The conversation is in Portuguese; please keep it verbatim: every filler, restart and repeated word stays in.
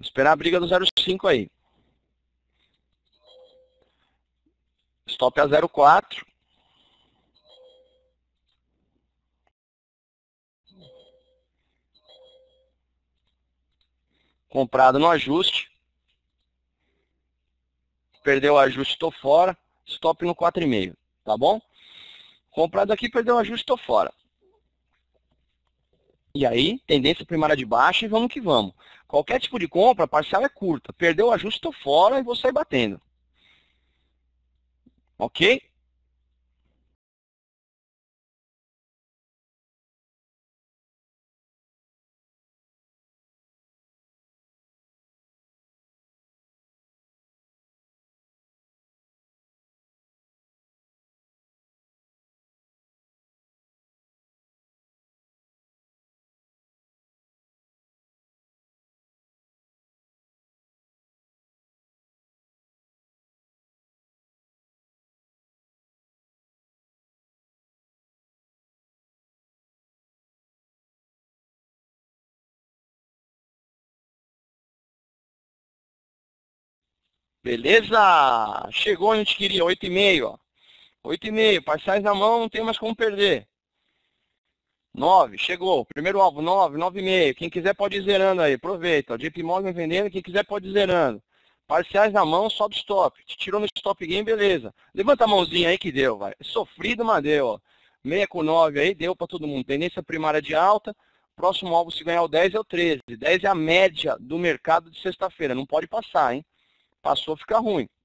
Vamos esperar a briga do zero vírgula cinco aí. Stop a zero vírgula quatro. Comprado no ajuste. Perdeu o ajuste, estou fora. Stop no quatro vírgula cinco, tá bom? Comprado aqui, perdeu o ajuste, estou fora. E aí, tendência primária de baixa e vamos que vamos. Qualquer tipo de compra, a parcela é curta. Perdeu o ajuste, estou fora e vou sair batendo. Ok? Beleza? Chegou onde a gente queria, oito vírgula cinco. oito vírgula cinco, parciais na mão, não tem mais como perder. nove, chegou. Primeiro alvo, nove, nove vírgula cinco. Quem quiser pode ir zerando aí, aproveita. JPMorgan vendendo, quem quiser pode ir zerando. Parciais na mão, sobe stop. Te tirou no stop game, beleza. Levanta a mãozinha aí que deu, vai. Sofrido, mas deu, ó. seis com nove aí, deu pra todo mundo. Tendência primária de alta. Próximo alvo, se ganhar o dez, é o treze. dez é a média do mercado de sexta-feira. Não pode passar, hein? Passou, fica ruim.